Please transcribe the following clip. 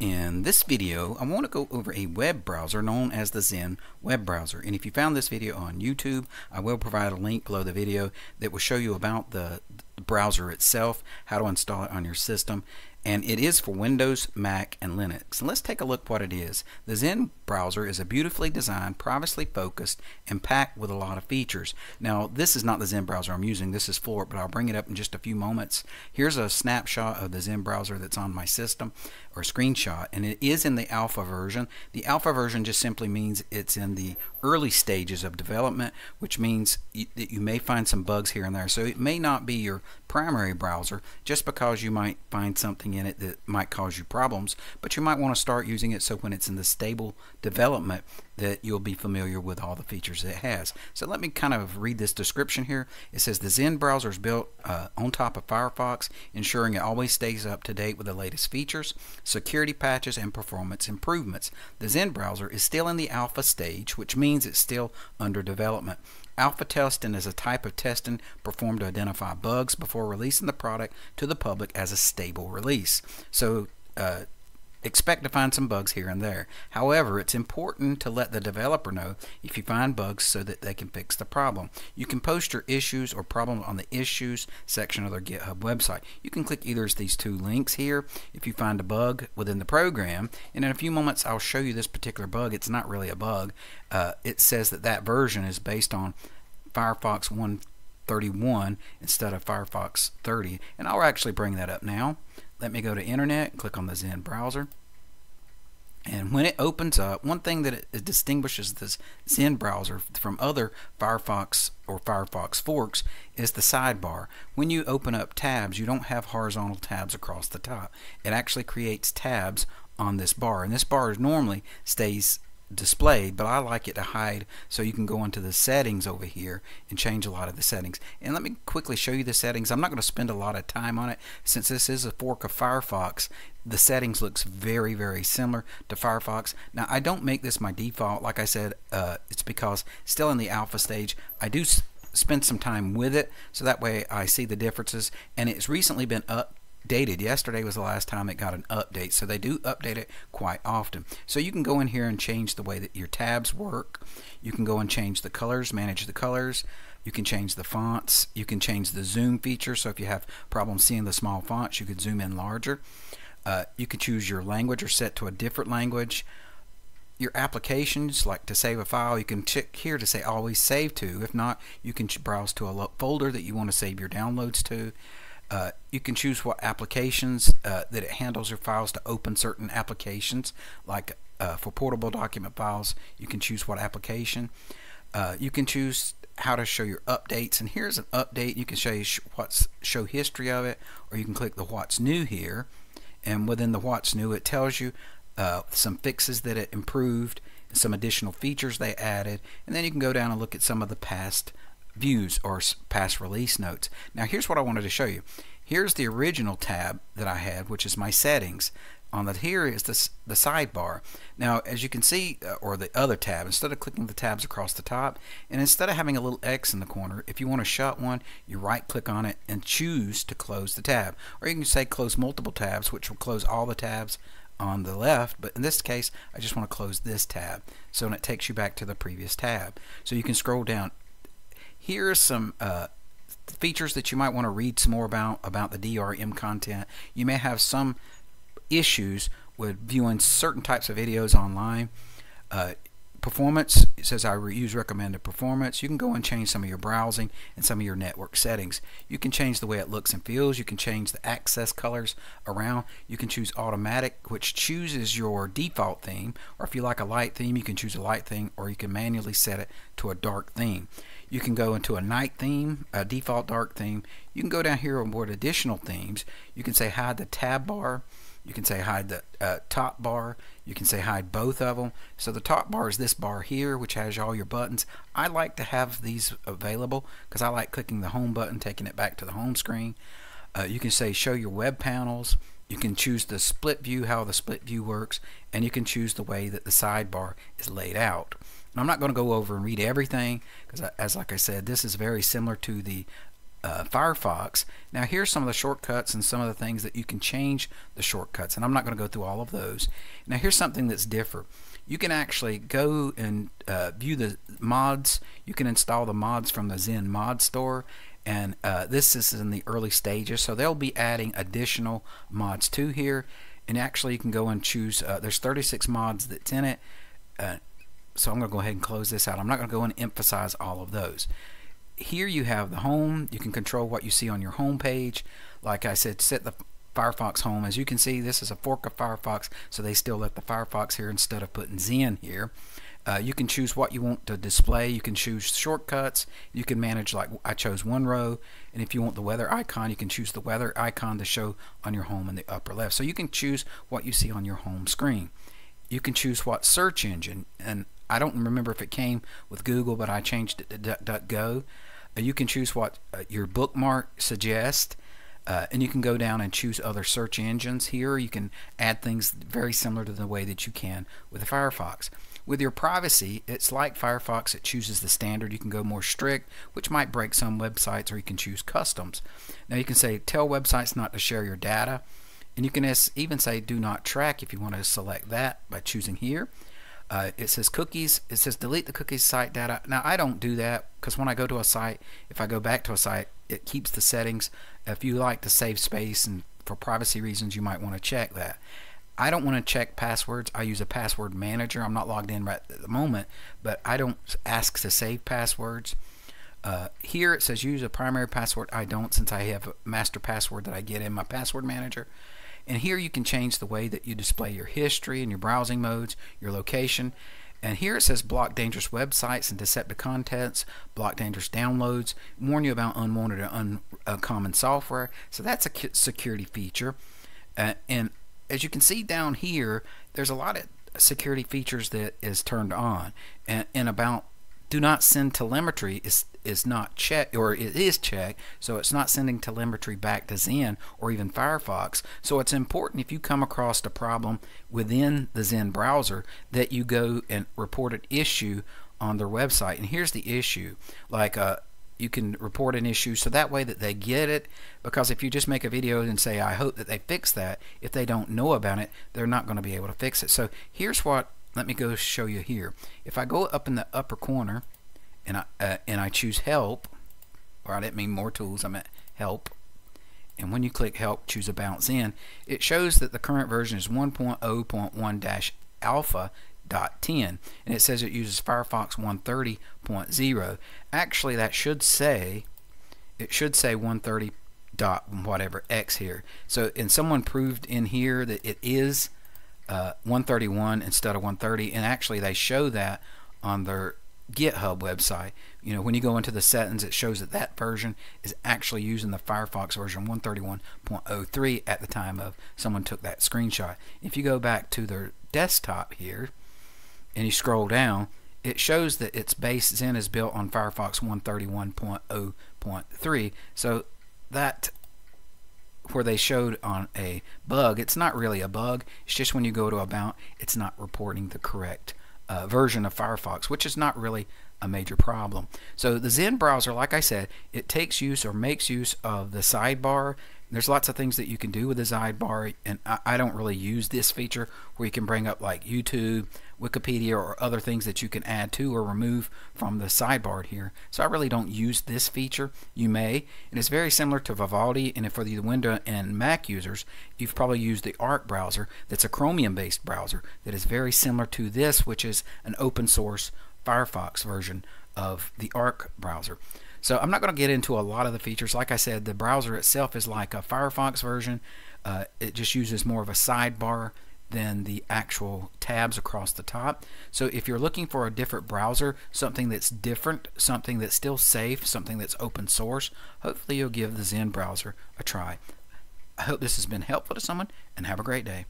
In this video, I want to go over a web browser known as the Zen web browser. And if you found this video on YouTube, I will provide a link below the video that will show you about the browser itself, how to install it on your system. And it is for Windows, Mac, and Linux. And let's take a look what it is. The Zen browser is a beautifully designed, privacy focused, and packed with a lot of features. Now, this is not the Zen browser I'm using. This is Fort, but I'll bring it up in just a few moments. Here's a snapshot of the Zen browser that's on my system, or screenshot, and it is in the alpha version. The alpha version just simply means it's in the early stages of development, which means that you may find some bugs here and there. So it may not be your primary browser, just because you might find something in it that might cause you problems, but you might want to start using it so when it's in the stable development that you'll be familiar with all the features it has. So let me kind of read this description here. It says the Zen browser is built on top of Firefox, ensuring it always stays up to date with the latest features, security patches, and performance improvements. The Zen browser is still in the alpha stage, which means it's still under development. Alpha testing is a type of testing performed to identify bugs before releasing the product to the public as a stable release. So expect to find some bugs here and there. However, it's important to let the developer know if you find bugs so that they can fix the problem. You can post your issues or problems on the issues section of their GitHub website. You can click either of these two links here if you find a bug within the program. And in a few moments, I'll show you this particular bug. It's not really a bug. It says that that version is based on Firefox 1.31 instead of Firefox 30. And I'll actually bring that up now. Let me go to Internet, click on the Zen browser. And when it opens up, one thing that it distinguishes this Zen browser from other Firefox or Firefox forks is the sidebar. When you open up tabs, you don't have horizontal tabs across the top. It actually creates tabs on this bar. And this bar normally stays displayed, but I like it to hide, so you can go into the settings over here and change a lot of the settings. And let me quickly show you the settings. I'm not going to spend a lot of time on it since this is a fork of Firefox. The settings looks very, very similar to Firefox. Now, I don't make this my default. Like I said, it's because still in the alpha stage. I do spend some time with it, so that way I see the differences. And it's recently been updated. Yesterday was the last time it got an update, so they do update it quite often. So you can go in here and change the way that your tabs work. You can go and change the colors, manage the colors. You can change the fonts. You can change the zoom feature, so if you have problems seeing the small fonts, you could zoom in larger. You can choose your language or set to a different language. Your applications, like to save a file, you can check here to say always save to. If not, you can browse to a folder that you want to save your downloads to. You can choose what applications that it handles your files to open certain applications, like for portable document files, you can choose what application. You can choose how to show your updates, and here's an update. You can show you what's show history of it, or you can click the what's new here, and within the what's new it tells you some fixes that it improved, some additional features they added, and then you can go down and look at some of the past views or past release notes. Now here's what I wanted to show you. Here's the original tab that I had, which is my settings. On the here is the sidebar. Now as you can see, or the other tab, instead of clicking the tabs across the top, and instead of having a little X in the corner, if you want to shut one, you right click on it and choose to close the tab. Or you can say close multiple tabs, which will close all the tabs on the left, but in this case I just want to close this tab. So and it takes you back to the previous tab. So you can scroll down. Here are some features that you might want to read some more about the DRM content. You may have some issues with viewing certain types of videos online. Performance, it says I use recommended performance. You can go and change some of your browsing and some of your network settings. You can change the way it looks and feels. You can change the access colors around. You can choose automatic, which chooses your default theme, or if you like a light theme, you can choose a light theme, or you can manually set it to a dark theme. You can go into a night theme, a default dark theme. You can go down here and board additional themes. You can say hide the tab bar. You can say hide the top bar. You can say hide both of them. So the top bar is this bar here, which has all your buttons. I like to have these available because I like clicking the home button, taking it back to the home screen. You can say show your web panels. You can choose the split view, how the split view works, and you can choose the way that the sidebar is laid out. And I'm not going to go over and read everything because, as like I said, this is very similar to the Firefox. Now here's some of the shortcuts and some of the things that you can change the shortcuts, and I'm not going to go through all of those. Now here's something that's different. You can actually go and view the mods. You can install the mods from the Zen mod store, and this is in the early stages, so they'll be adding additional mods to here. And actually you can go and choose, there's 36 mods that's in it, so I'm going to go ahead and close this out. I'm not going to go and emphasize all of those. Here you have the home. You can control what you see on your home page. Like I said, set the Firefox home. As you can see, this is a fork of Firefox, so they still left the Firefox here instead of putting Zen here. You can choose what you want to display. You can choose shortcuts. You can manage, like I chose one row, and if you want the weather icon, you can choose the weather icon to show on your home in the upper left. So you can choose what you see on your home screen. You can choose what search engine, and I don't remember if it came with Google, but I changed it to DuckDuckGo. You can choose what your bookmark suggests, and you can go down and choose other search engines here. You can add things very similar to the way that you can with Firefox. With your privacy, it's like Firefox, it chooses the standard. You can go more strict, which might break some websites, or you can choose customs. Now you can say, tell websites not to share your data, and you can even say do not track if you want to select that by choosing here. It says cookies. It says delete the cookies site data. Now I don't do that, because when I go to a site, if I go back to a site, it keeps the settings. If you like to save space and for privacy reasons, you might want to check that. I don't want to check passwords. I use a password manager. I'm not logged in right at the moment, but I don't ask to save passwords. Here it says use a primary password. I don't, since I have a master password that I get in my password manager. And here you can change the way that you display your history and your browsing modes, your location. And here it says block dangerous websites and deceptive contents, block dangerous downloads, warn you about unwanted or uncommon software. So that's a security feature. And as you can see down here, there's a lot of security features that is turned on. And about do not send telemetry is not checked, or it is checked, so it's not sending telemetry back to Zen or even Firefox. So it's important, if you come across a problem within the Zen browser, that you go and report an issue on their website. And here's the issue, like you can report an issue, so that way that they get it, because if you just make a video and say I hope that they fix that, if they don't know about it, they're not going to be able to fix it. So here's what, let me go show you here. If I go up in the upper corner and I choose help, or I didn't mean more tools, I meant help, and when you click help, choose about Zen, it shows that the current version is 1.0.1-alpha.10, and it says it uses Firefox 130.0. Actually, that should say, it should say 130.whatever x here. So, and someone proved in here that it is 131 instead of 130, and actually they show that on their GitHub website. You know, when you go into the settings, it shows that that version is actually using the Firefox version 131.03 at the time of someone took that screenshot. If you go back to their desktop here and you scroll down, it shows that it's based, Zen is built on Firefox 131.0.3, so that where they showed on a bug, it's not really a bug, it's just when you go to about, it's not reporting the correct version of Firefox, which is not really a major problem. So the Zen browser, like I said, it takes use or makes use of the sidebar. There's lots of things that you can do with the sidebar, and I don't really use this feature where you can bring up like YouTube, Wikipedia, or other things that you can add to or remove from the sidebar here. So I really don't use this feature. You may, and it's very similar to Vivaldi, and for the Windows and Mac users, you've probably used the Arc browser. That's a Chromium based browser that is very similar to this, which is an open source Firefox version of the Arc browser. So I'm not going to get into a lot of the features. Like I said, the browser itself is like a Firefox version. It just uses more of a sidebar than the actual tabs across the top. So if you're looking for a different browser, something that's different, something that's still safe, something that's open source, hopefully you'll give the Zen browser a try. I hope this has been helpful to someone, and have a great day.